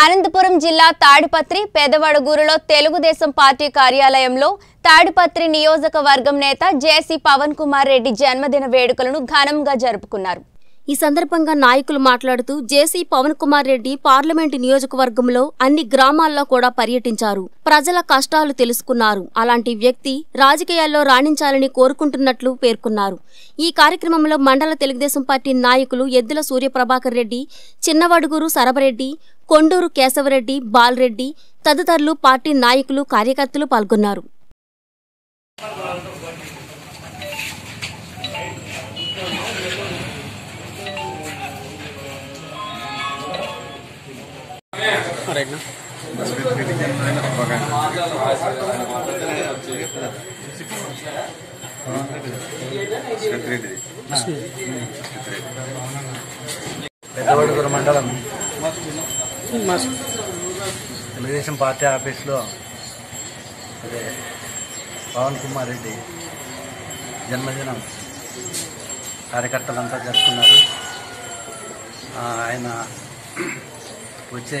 Anandapuram Jilla, Thadipatri, Pedavadagurulo, Telugu Desam Party Karyalayamlo, Thadipatri Niyojakavargam Neta, JC Pavan Kumar Reddy Janmadina Vedukalanu Ghanamga Jarupukunnaru. ఈ సందర్భంగా నాయకులు మాట్లాడుతూ JC Pavan Kumar Reddy parliament నియోజకవర్గంలో అన్ని గ్రామాల్లో కూడా పర్యటించారు ప్రజల కష్టాలు తెలుసుకున్నారు అలాంటి వ్యక్తి రాజకీయాల్లో రాణించాలని కోరుకుంటున్నట్లు పేర్కొన్నారు ఈ కార్యక్రమంలో మండల తెలుగుదేశం పార్టీ నాయకులు ఎద్దుల సూర్యప్రభాకర్ రెడ్డి చిన్నవడుగురు సరబరెడ్డి కొండూరు కేశవరెడ్డి బాల్ రెడ్డి తదితరులు పార్టీ నాయకులు కార్యకర్తలు పాల్గొన్నారు Right now. Television party office lo Pavan Kumar Reddy janmadinam కార్యకర్తలంతా జరుపుకున్నారు ఆయన వచ్చే